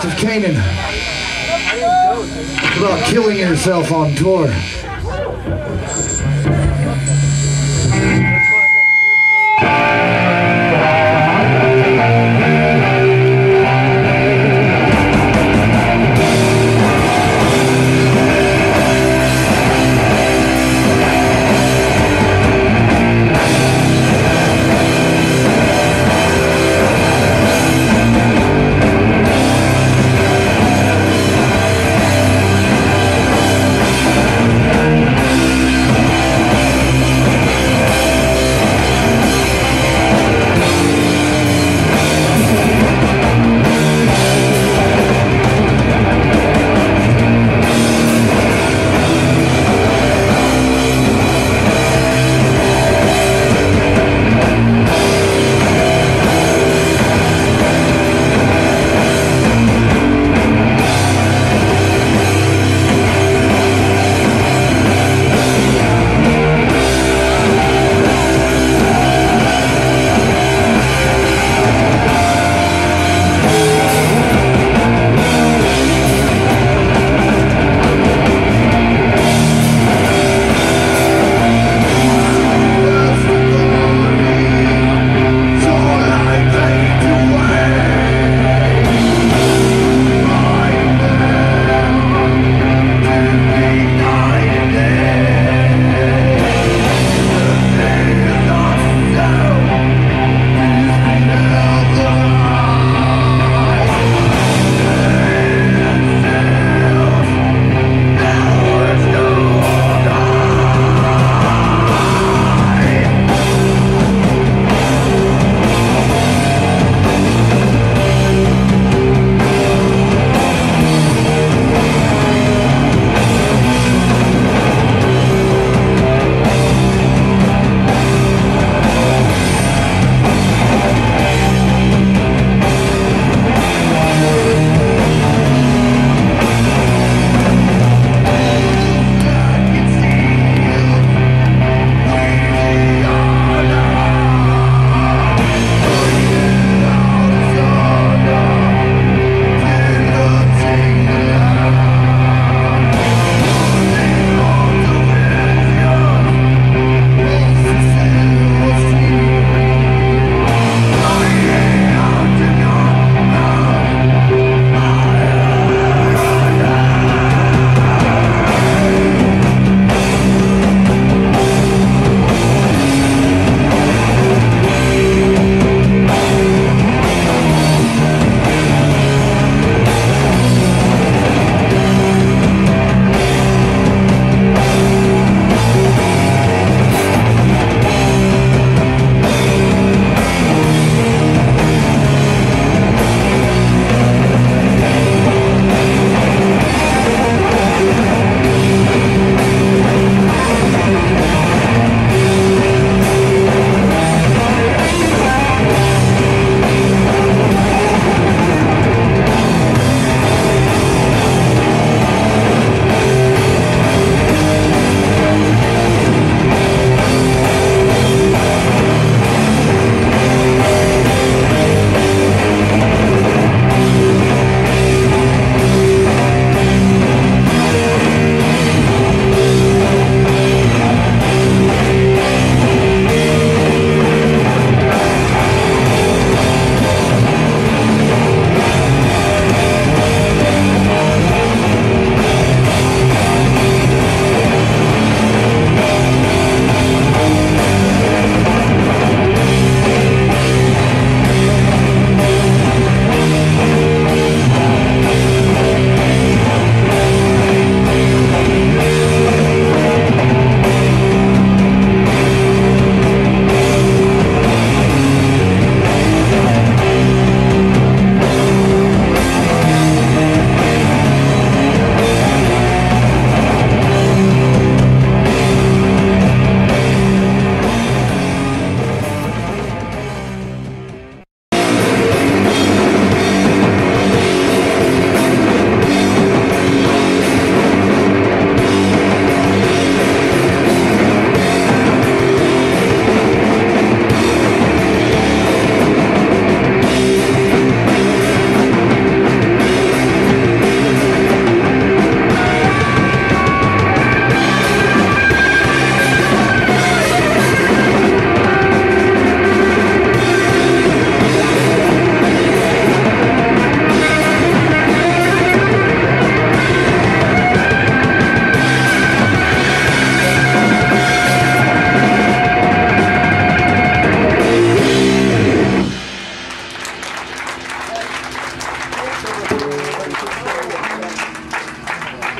Sons of Canaan. It's about killing yourself on tour.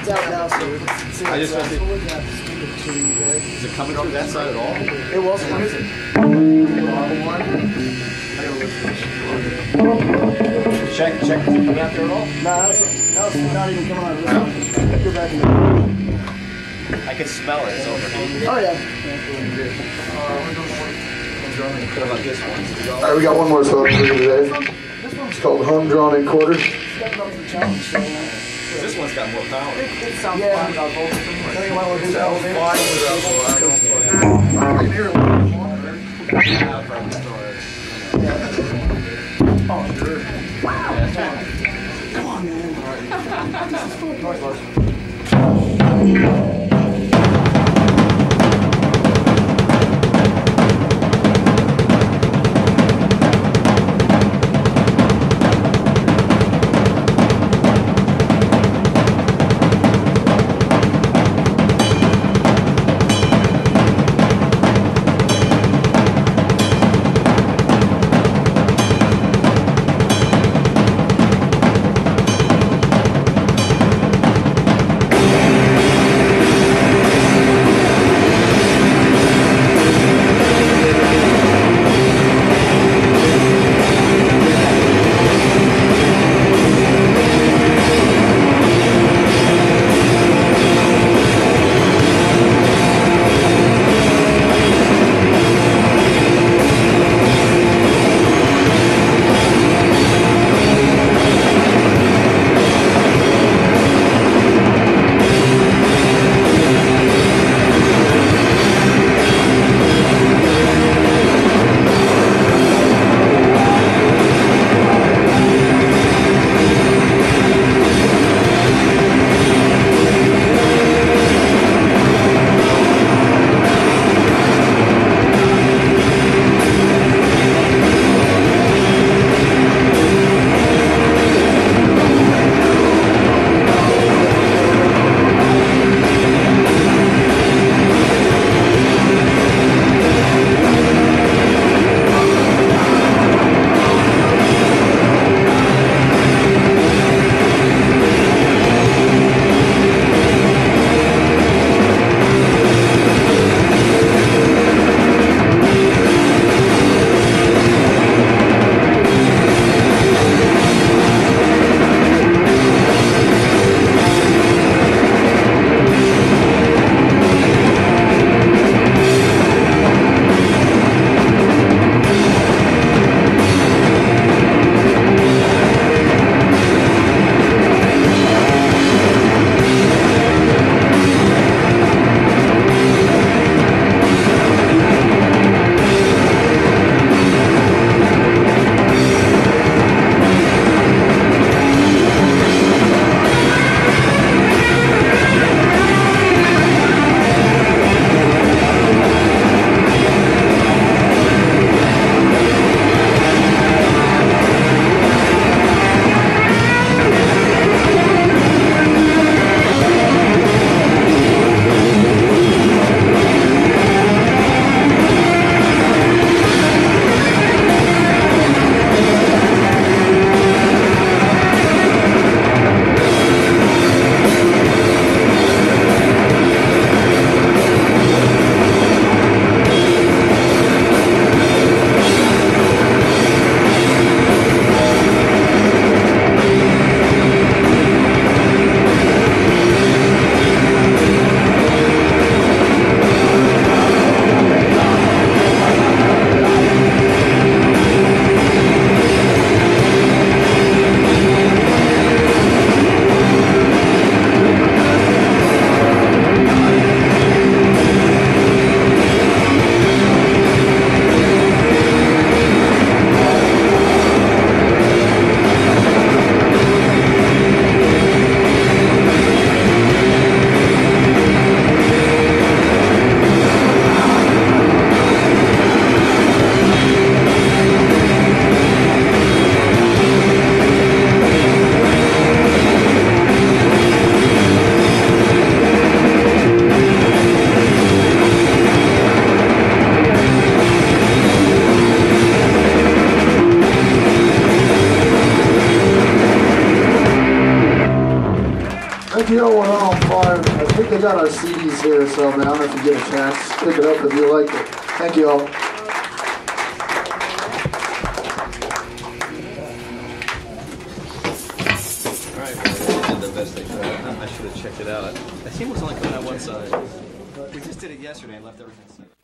Is it coming over that side at all? It was. What is it? Check. Is it coming out there at all? No, it's not even coming out at all. Go back in there. I can smell it. It's over here. Oh, yeah. What about this one? All right, we got one more song for you today. It's called Homedrawn in Quarters. This one's got more power. Come on, man. if you don't want it on fire, I think they got our CDs here, so man, I don't know if you get a chance. Pick it up if you like it. Thank you all. I should have checked it out. That team was only coming out one side. We just did it yesterday and left everything separate.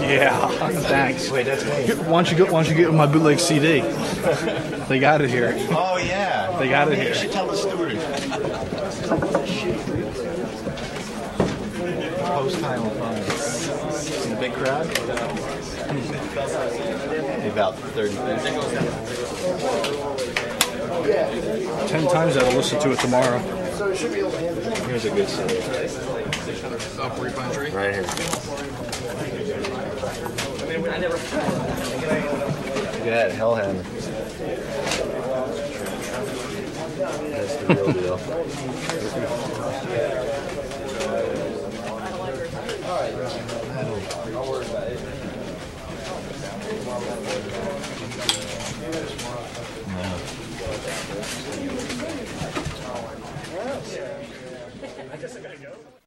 Yeah, thanks. Wait, that's me. Why don't you get my bootleg CD? They got it here. Oh yeah, they got it here. You should tell the story. Post time on a big crowd. About 30 minutes. 10 times I'll listen to it tomorrow. Here's a good CD. Right here. Look at that, Hellhammer. That's the real deal. Don't worry about it. I guess I gotta go.